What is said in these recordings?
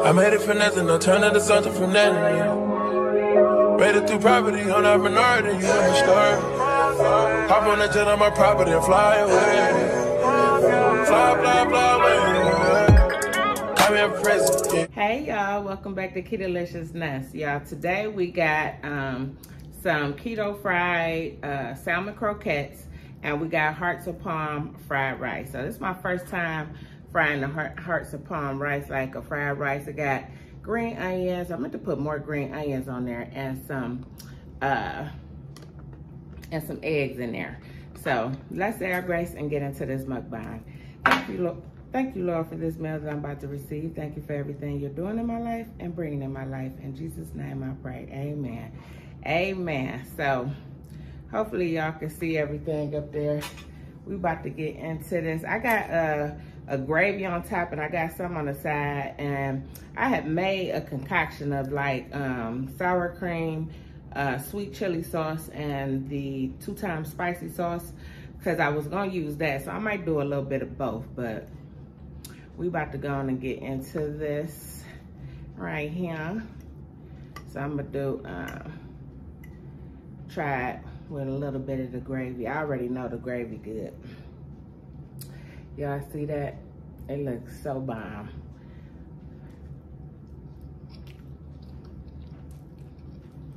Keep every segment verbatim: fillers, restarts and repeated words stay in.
I'm headed for nothing, no turning to something from that. Rated through property, on our minority, you never start. Hop on the jet on my property and fly away. Fly, fly, fly away. I'm in prison. Hey y'all, welcome back to Ketoliciousness. Y'all, today we got um, some keto fried uh, salmon croquettes, and we got Hearts of Palm fried rice. So this is my first time frying the Hearts of Palm rice, like a fried rice. I got green onions. I meant to put more green onions on there, and some uh, and some eggs in there. So let's say our grace and get into this mukbang. Thank you, Lord. Thank you, Lord, for this meal that I'm about to receive. Thank you for everything you're doing in my life and bringing in my life. In Jesus' name I pray, amen. Amen. So hopefully y'all can see everything up there. We about to get into this. I got a. Uh, a gravy on top, and I got some on the side, and I had made a concoction of like um, sour cream, uh, sweet chili sauce, and the two times spicy sauce, because I was gonna use that. So I might do a little bit of both, but we about to go on and get into this right here. So I'm gonna do, um, try it with a little bit of the gravy. I already know the gravy good. Y'all see that? It looks so bomb.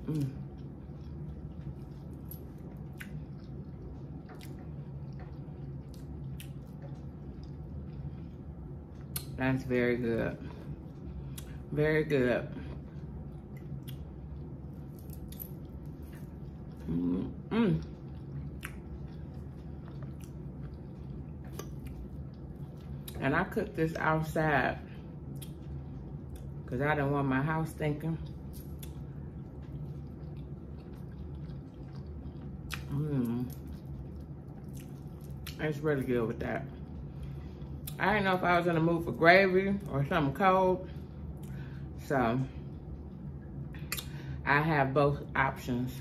Mm. That's very good. Very good. Mm-mm. And I cooked this outside because I didn't want my house stinking. Mmm. It's really good with that. I didn't know if I was in the mood for gravy or something cold. So I have both options.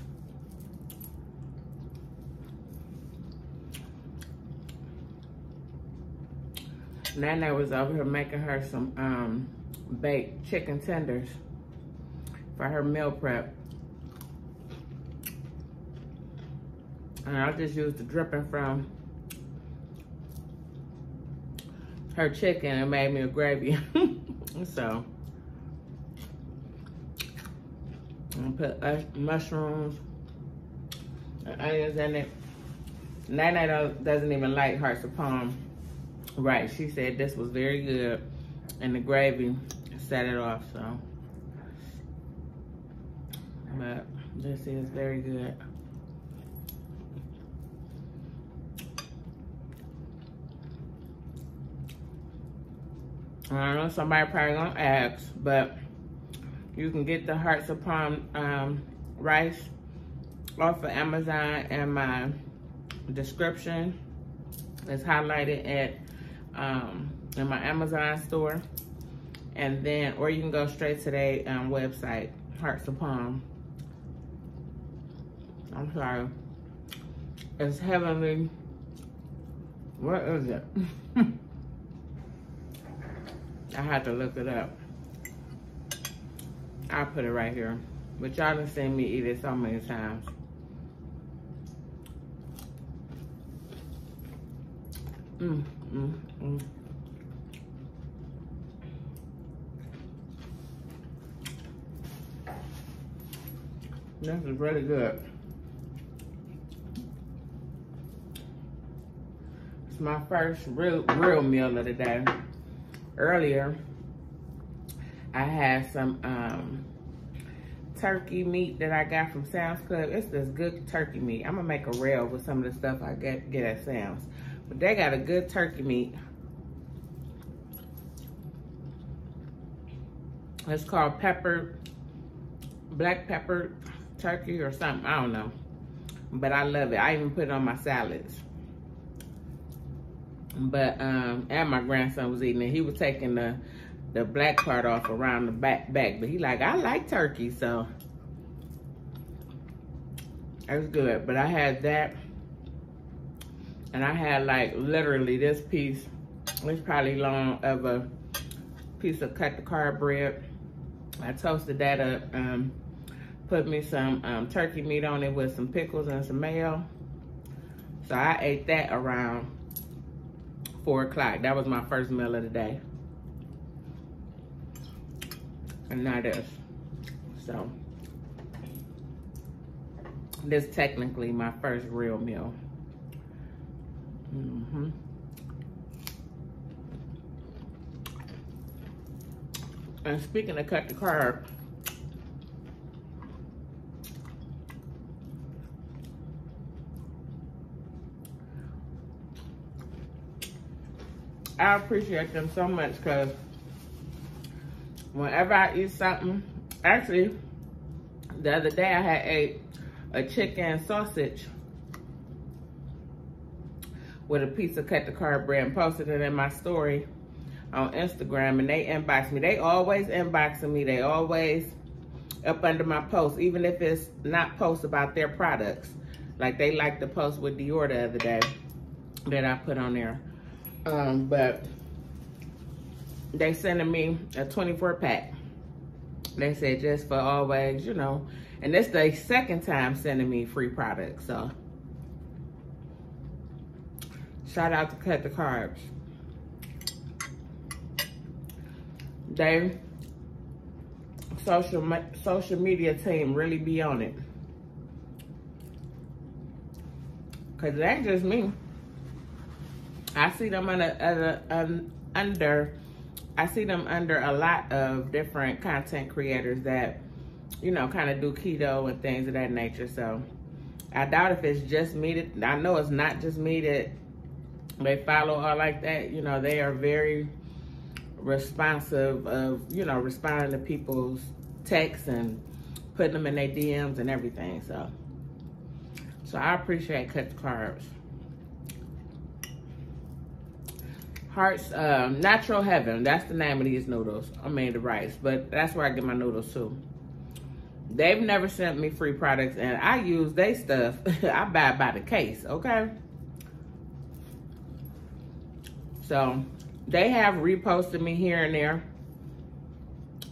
Nana was over here making her some um, baked chicken tenders for her meal prep. And I just used the dripping from her chicken and made me a gravy. So, I put mushrooms and onions in it. Nana doesn't even like Hearts of Palm. Right, she said this was very good, and the gravy set it off, so. But this is very good. I don't know, somebody probably gonna ask, but you can get the Hearts of Palm um, rice off of Amazon, and my description is highlighted at um in my Amazon store, and then or you can go straight to their um, website, Hearts of Palm. I'm sorry, it's heavenly. What is it? I had to look it up. I'll put it right here, but y'all done seen me eat it so many times. Mm, mm, mm. This is really good. It's my first real real meal of the day. Earlier, I had some um, turkey meat that I got from Sam's Club. It's this good turkey meat. I'm gonna make a reel with some of the stuff I get get at Sam's. But they got a good turkey meat. It's called pepper, black pepper turkey or something. I don't know. But I love it. I even put it on my salads. But, um, and my grandson was eating it. He was taking the, the black part off around the back, back. But he like, I like turkey, so That's good. But I had that, and I had like literally this piece. It's probably long of a piece of cut da carb bread. I toasted that up, um, put me some um, turkey meat on it with some pickles and some mayo. So I ate that around four o'clock. That was my first meal of the day. And now this. So this is technically my first real meal. Mm-hmm. And speaking of cut da carb, I appreciate them so much, because whenever I eat something, actually, the other day I had ate a chicken sausage with a piece of cut da carb bread and posted it in my story on Instagram, and they inbox me. They always inboxing me. They always up under my post, even if it's not posts about their products. Like they like the post with Dior the other day that I put on there. Um, but they sending me a twenty-four pack. They said just for always, you know. And this the second time sending me free products. So shout out to Cut da Carbs. They social social media team really be on it, cause it ain't just me. I see them under, under, um, under I see them under a lot of different content creators that, you know, kind of do keto and things of that nature. So I doubt if it's just me that, I know it's not just me that they follow or like that. You know, they are very responsive of, you know, responding to people's texts and putting them in their D Ms and everything. So, so I appreciate Cut da Carbs. Hearts, um, Natural Heaven. That's the name of these noodles. I mean, the rice, but that's where I get my noodles too. They've never sent me free products, and I use their stuff. I buy by the case, okay? So they have reposted me here and there.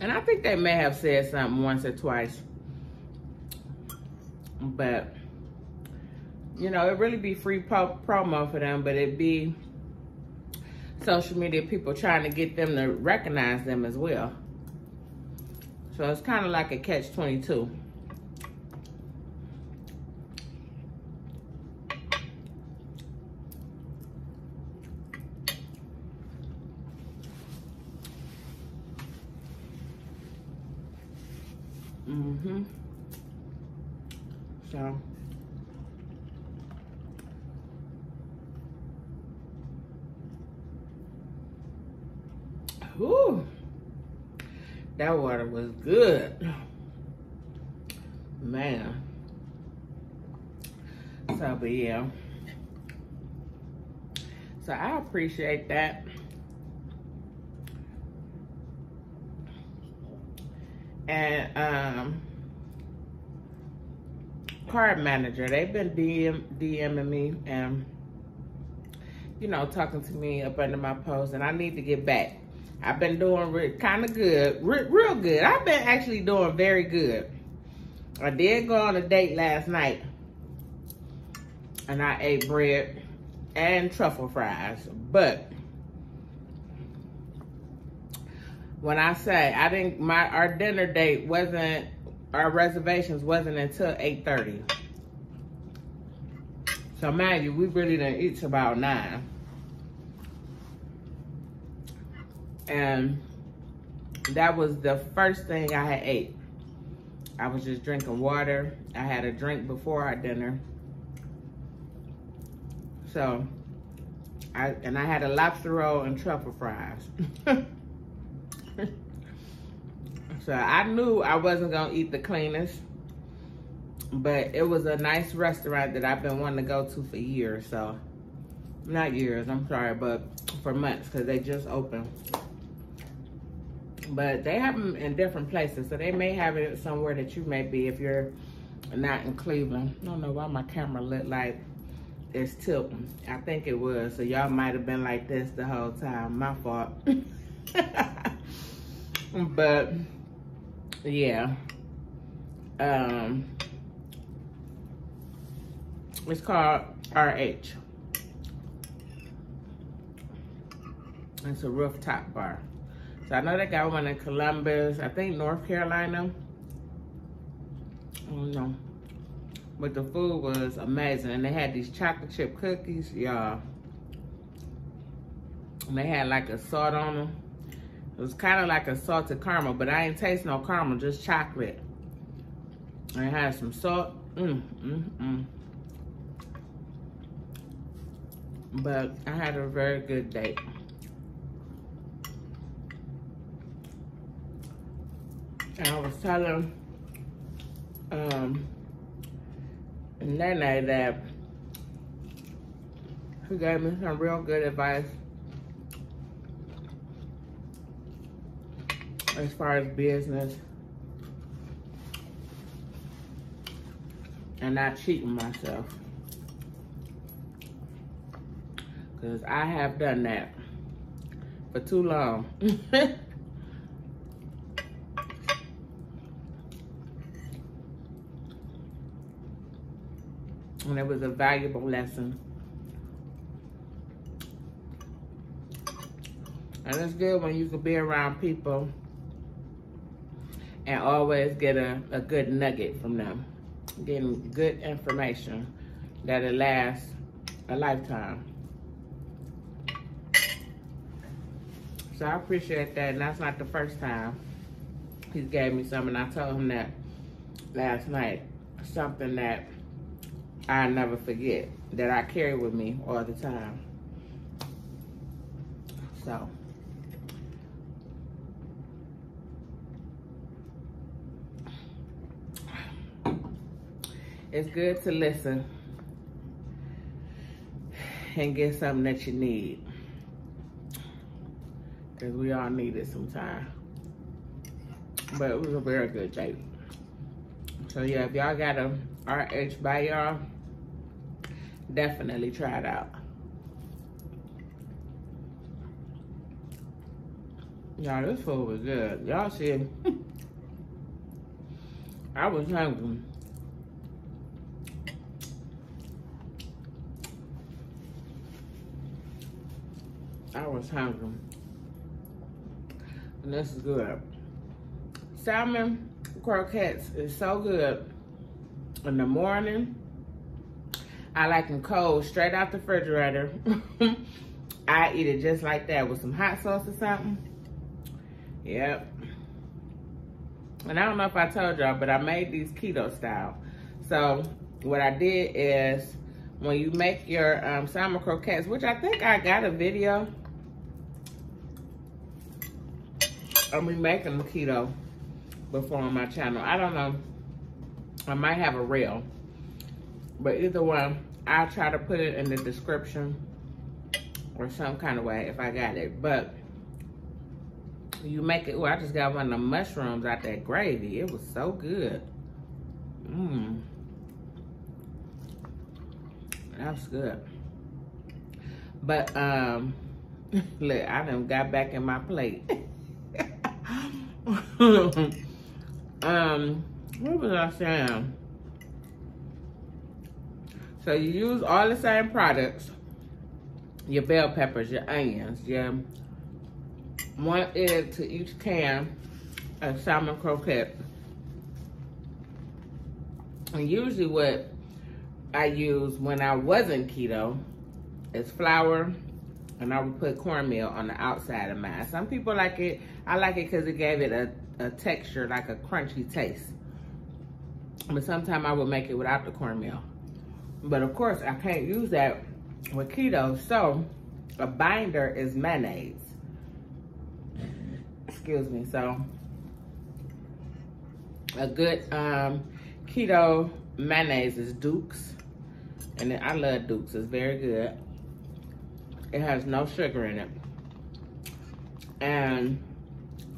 And I think they may have said something once or twice. But, you know, it really be free pro promo for them, but it be social media people trying to get them to recognize them as well. So it's kind of like a catch twenty-two. Mm-hmm. So ooh, that water was good, man. So, but yeah, so I appreciate that. And um, Card Manager, they've been D M, DMing me and, you know, talking to me up under my post, and I need to get back. I've been doing re kind of good, re real good. I've been actually doing very good. I did go on a date last night, and I ate bread and truffle fries. But when I say I didn't, my our dinner date wasn't, our reservations wasn't until eight thirty. So mind you, we really didn't eat till about nine. And that was the first thing I had ate. I was just drinking water. I had a drink before our dinner. So, I and I had a lobster roll and truffle fries. So I knew I wasn't gonna eat the cleanest, but it was a nice restaurant that I've been wanting to go to for years. So, not years, I'm sorry, but for months, because they just opened. But they have them in different places, so they may have it somewhere that you may be if you're not in Cleveland. I don't know why my camera looked like it's tilting. I think it was, so y'all might have been like this the whole time. My fault. But yeah, um, it's called R H. It's a rooftop bar. So I know they got one in Columbus, I think North Carolina. I don't know. But the food was amazing. And they had these chocolate chip cookies, y'all. And they had like a salt on them. It was kind of like a salted caramel, but I ain't taste no caramel, just chocolate. And it had some salt. Mm, mm, mm. But I had a very good date. And I was telling um, Nene that she gave me some real good advice as far as business and not cheating myself. Because I have done that for too long. And it was a valuable lesson. And it's good when you can be around people and always get a, a good nugget from them. Getting good information that'll last a lifetime. So I appreciate that, and that's not the first time he gave me something. I told him that last night, something that I never forget, that I carry with me all the time. So it's good to listen and get something that you need, because we all need it sometimes. But it was a very good date. So yeah, if y'all got a R H by y'all, definitely try it out. Y'all, this food was good. Y'all see, I was hungry. I was hungry. And this is good. Salmon croquettes is so good in the morning. I like them cold, straight out the refrigerator. I eat it just like that with some hot sauce or something. Yep. And I don't know if I told y'all, but I made these keto style. So what I did is, when you make your um, salmon croquettes, which I think I got a video of me making them keto before on my channel. I don't know. I might have a reel. But either one, I'll try to put it in the description or some kind of way if I got it. But you make it, well, I just got one of the mushrooms out that gravy. It was so good. Mmm. That was good. But, um, look, I done got back in my plate. um, what was I saying? So you use all the same products, your bell peppers, your onions, your one egg to each can of salmon croquette. And usually what I use when I wasn't keto is flour, and I would put cornmeal on the outside of mine. Some people like it. I like it because it gave it a, a texture, like a crunchy taste. But sometimes I would make it without the cornmeal. But of course, I can't use that with keto, so a binder is mayonnaise. Excuse me. So a good um, keto mayonnaise is Duke's, and I love Duke's. It's very good. It has no sugar in it, and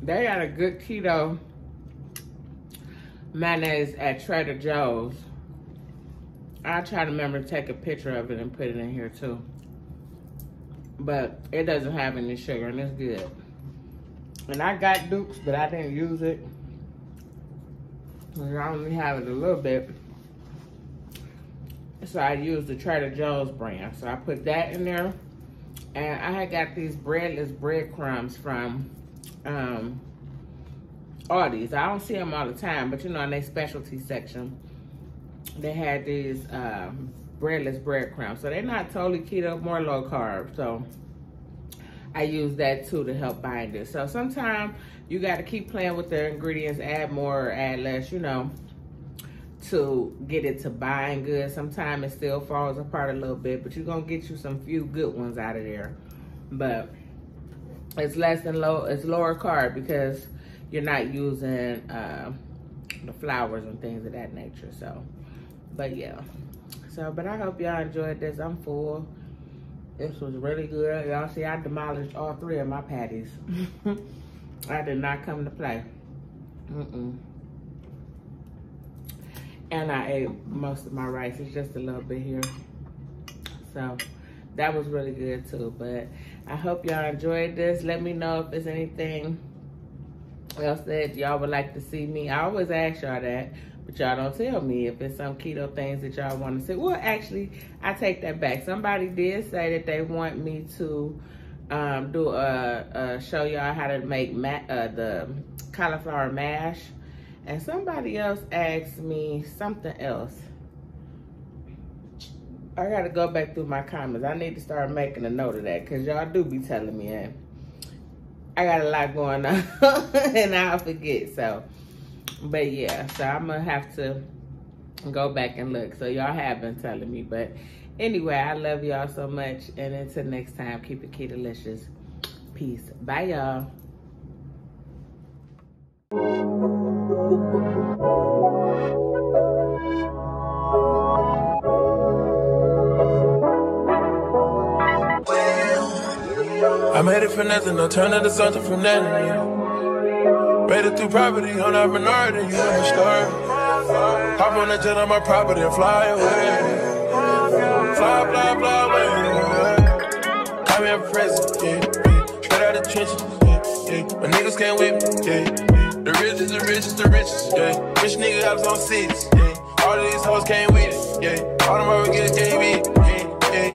they got a good keto mayonnaise at Trader Joe's. I'll try to remember to take a picture of it and put it in here too. But it doesn't have any sugar and it's good. And I got Duke's, but I didn't use it. I only have it a little bit. So I used the Trader Joe's brand. So I put that in there. And I had got these breadless breadcrumbs from um, Aldi's. I don't see them all the time, but you know, in their specialty section, they had these uh, breadless breadcrumbs. So they're not totally keto, more low carb. So I use that too to help bind it. So sometimes you got to keep playing with the ingredients, add more, or add less, you know, to get it to bind good. Sometimes it still falls apart a little bit, but you're gonna get you some few good ones out of there. But it's less than low, it's lower carb because you're not using uh, the flours and things of that nature. So, but yeah. So, but I hope y'all enjoyed this. I'm full. This was really good. Y'all see, I demolished all three of my patties. I did not come to play. Mm-mm. And I ate most of my rice. It's just a little bit here. So that was really good too. But I hope y'all enjoyed this. Let me know if there's anything else that y'all would like to see me. I always ask y'all that, but y'all don't tell me if it's some keto things that y'all want to see. Well, actually, I take that back. Somebody did say that they want me to um, do a, a show y'all how to make ma uh, the cauliflower mash. And somebody else asked me something else. I gotta go back through my comments. I need to start making a note of that because y'all do be telling me, and I got a lot going on and I'll forget. So, but yeah, so I'm gonna have to go back and look. So y'all have been telling me, but anyway, I love y'all so much. And until next time, keep it Ketalicious. Peace. Bye, y'all. I'm headed for nothing, no turn of the something from nothing. Rated through property on our minority, you never start. Hop on a jet on my property and fly away. Fly, fly, fly away. I'm in prison, yeah, yeah. Straight out of the trenches, yeah, yeah. My niggas can't whip me, yeah. The richest, the richest, the richest, yeah. Rich nigga got his own seats, yeah. All of these hoes can't with it, yeah. All them over get a J B.